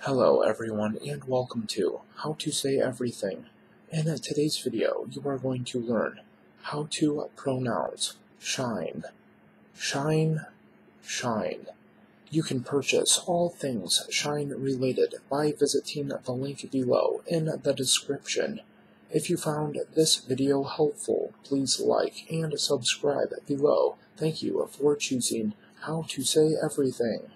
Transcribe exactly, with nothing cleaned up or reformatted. Hello everyone, and welcome to How to Say Everything. In today's video, you are going to learn how to pronounce shine, shine, shine. You can purchase all things Shein related by visiting the link below in the description. If you found this video helpful, please like and subscribe below. Thank you for choosing How to Say Everything.